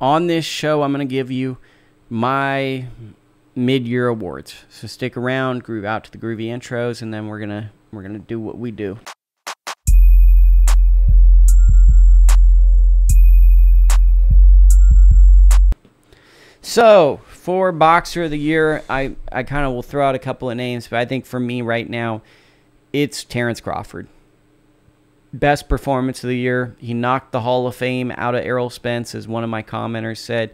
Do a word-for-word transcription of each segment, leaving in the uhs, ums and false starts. on this show, I'm going to give you my mid-year awards. So stick around, groove out to the groovy intros, and then we're going to we're going to do what we do. So, for Boxer of the Year, I, I kind of will throw out a couple of names, but I think for me right now, it's Terence Crawford. Best performance of the year. He knocked the Hall of Fame out of Errol Spence, as one of my commenters said.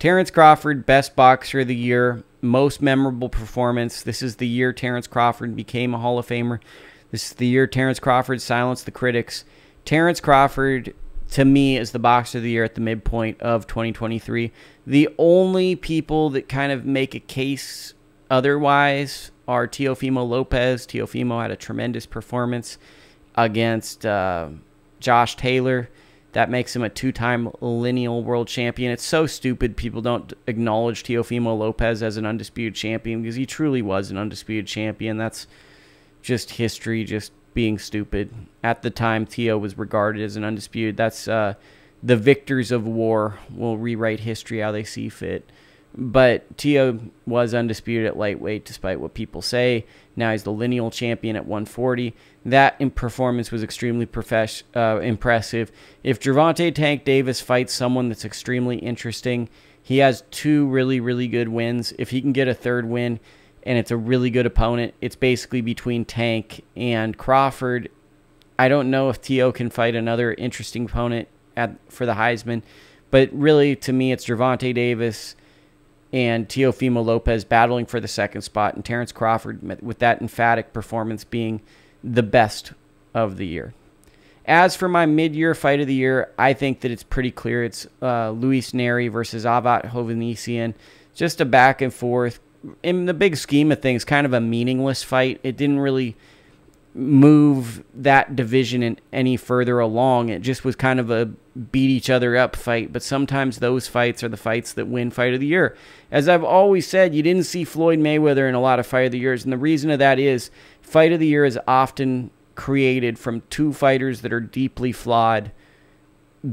Terence Crawford, best Boxer of the Year, most memorable performance. This is the year Terence Crawford became a Hall of Famer. This is the year Terence Crawford silenced the critics. Terence Crawford, to me, is the Boxer of the Year at the midpoint of twenty twenty-three. The only people that kind of make a case otherwise are Teofimo Lopez. Teofimo had a tremendous performance against uh, Josh Taylor. That makes him a two-time lineal world champion. It's so stupid people don't acknowledge Teofimo Lopez as an undisputed champion, because he truly was an undisputed champion. That's just history, just being stupid. At the time, Teo was regarded as an undisputed. That's uh, the victors of war will rewrite history how they see fit. But Teo was undisputed at lightweight, despite what people say. Now he's the lineal champion at one forty. That in performance was extremely profesh uh, impressive. If Gervonta Tank Davis fights someone that's extremely interesting, he has two really, really good wins. If he can get a third win, and it's a really good opponent, it's basically between Tank and Crawford. I don't know if Teo can fight another interesting opponent at, for the Heisman, but really, to me, it's Gervonta Davis and Teofimo Lopez battling for the second spot, and Terence Crawford, with that emphatic performance, being the best of the year. As for my mid-year fight of the year, I think that it's pretty clear. It's uh, Luis Nery versus Azat Hovanisyan. Just a back and forth. In the big scheme of things, kind of a meaningless fight. It didn't really move that division in any further along. It just was kind of a beat each other up fight. But sometimes those fights are the fights that win fight of the year. As I've always said, you didn't see Floyd Mayweather in a lot of fight of the years. And the reason of that is fight of the year is often created from two fighters that are deeply flawed,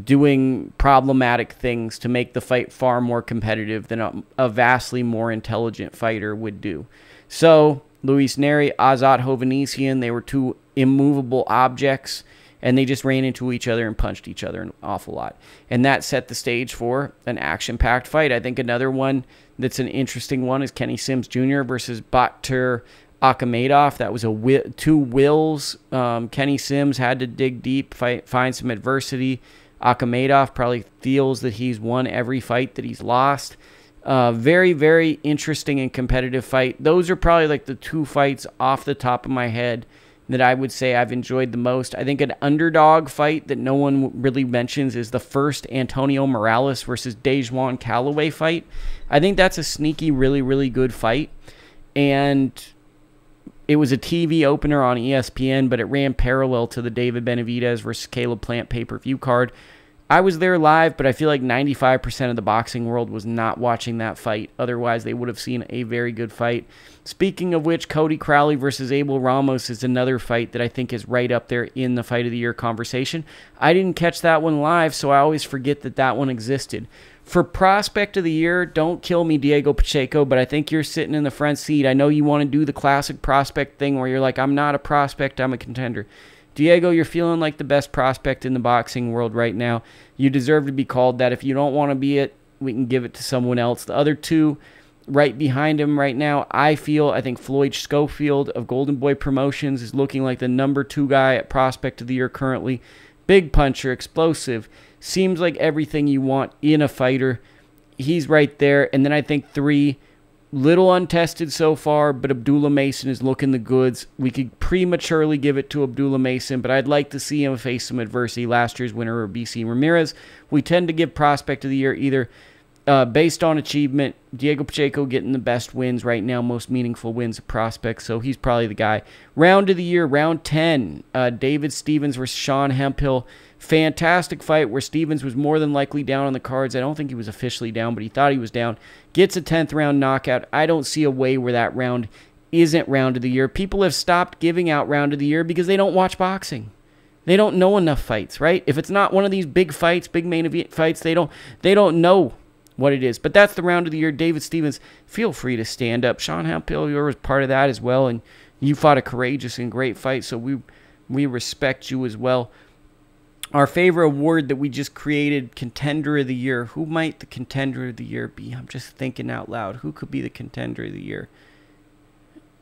doing problematic things to make the fight far more competitive than a, a vastly more intelligent fighter would do. So Luis Nery, Azat Hovanisyan, they were two immovable objects, and they just ran into each other and punched each other an awful lot. And that set the stage for an action-packed fight. I think another one that's an interesting one is Kenny Sims Junior versus Bakhtar Akhamadov. That was a wi two wills. Um, Kenny Sims had to dig deep, fight, find some adversity. Akhamadov probably feels that he's won every fight that he's lost. Uh, very, very interesting and competitive fight. Those are probably like the two fights off the top of my head that I would say I've enjoyed the most. I think an underdog fight that no one really mentions is the first Antonio Morales versus DeJuan Callaway fight. I think that's a sneaky, really, really good fight. And it was a T V opener on E S P N, but it ran parallel to the David Benavidez versus Caleb Plant pay-per-view card. I was there live, but I feel like ninety-five percent of the boxing world was not watching that fight. Otherwise, they would have seen a very good fight. Speaking of which, Cody Crowley versus Abel Ramos is another fight that I think is right up there in the fight of the year conversation. I didn't catch that one live, so I always forget that that one existed. For prospect of the year, don't kill me, Diego Pacheco, but I think you're sitting in the front seat. I know you want to do the classic prospect thing where you're like, I'm not a prospect, I'm a contender. Diego, you're feeling like the best prospect in the boxing world right now. You deserve to be called that. If you don't want to be it, we can give it to someone else. The other two right behind him right now, I feel, I think Floyd Schofield of Golden Boy Promotions is looking like the number two guy at prospect of the year currently. Big puncher, explosive. Seems like everything you want in a fighter. He's right there. And then I think three, little untested so far, but Abdullah Mason is looking the goods. We could prematurely give it to Abdullah Mason, but I'd like to see him face some adversity. Last year's winner, or B C Ramirez. We tend to give prospect of the year either uh, based on achievement. Diego Pacheco getting the best wins right now, most meaningful wins of prospects, so he's probably the guy. Round of the year, round ten, uh, David Stevens versus Sean Hemphill. Fantastic fight where Stevens was more than likely down on the cards. I don't think he was officially down, but he thought he was down. Gets a tenth round knockout. I don't see a way where that round isn't round of the year. People have stopped giving out round of the year because they don't watch boxing. They don't know enough fights, right? If it's not one of these big fights, big main event fights, they don't they don't know what it is. But that's the round of the year. David Stevens, feel free to stand up. Sean Hemphill, you were part of that as well, and you fought a courageous and great fight, so we we respect you as well. Our favorite award that we just created, Contender of the Year. Who might the Contender of the Year be? I'm just thinking out loud. Who could be the Contender of the Year?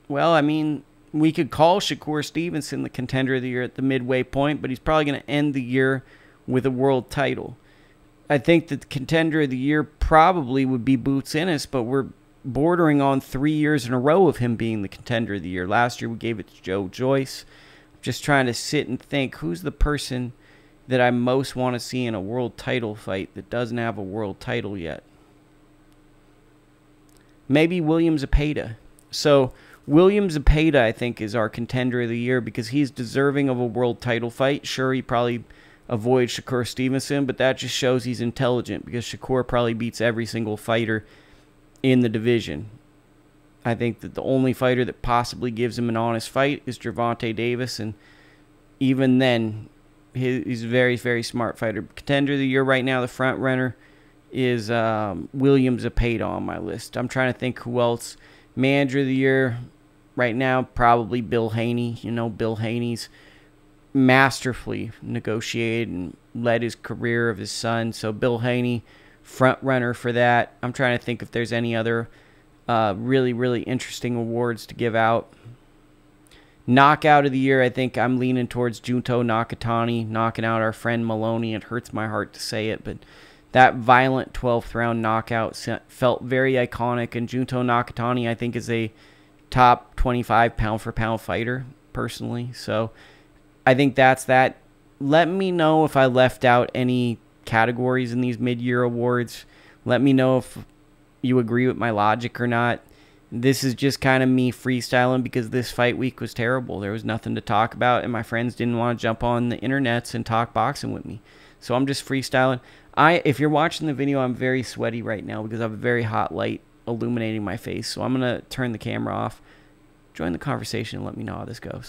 Well, I mean, we could call Shakur Stevenson the Contender of the Year at the midway point, but he's probably going to end the year with a world title. I think that the Contender of the Year probably would be Boots Ennis, but we're bordering on three years in a row of him being the Contender of the Year. Last year we gave it to Joe Joyce. I'm just trying to sit and think, who's the person that I most want to see in a world title fight that doesn't have a world title yet? Maybe William Zepeda. So William Zepeda, I think, is our Contender of the Year because he's deserving of a world title fight. Sure, he probably avoids Shakur Stevenson, but that just shows he's intelligent because Shakur probably beats every single fighter in the division. I think that the only fighter that possibly gives him an honest fight is Gervonta Davis, and even then, he's a very, very smart fighter. Contender of the Year right now, the front runner, is um, William Zepeda on my list. I'm trying to think who else. Manager of the Year right now, probably Bill Haney. You know, Bill Haney's masterfully negotiated and led his career of his son. So Bill Haney, front runner for that. I'm trying to think if there's any other uh, really, really interesting awards to give out. Knockout of the Year, I think I'm leaning towards Junto Nakatani, knocking out our friend Maloney. It hurts my heart to say it, but that violent twelfth round knockout felt very iconic. And Junto Nakatani, I think, is a top twenty-five pound-for-pound fighter, personally. So I think that's that. Let me know if I left out any categories in these mid-year awards. Let me know if you agree with my logic or not. This is just kind of me freestyling because this fight week was terrible. There was nothing to talk about, and my friends didn't want to jump on the internets and talk boxing with me. So I'm just freestyling. I, if you're watching the video, I'm very sweaty right now because I have a very hot light illuminating my face. So I'm going to turn the camera off, join the conversation, and let me know how this goes.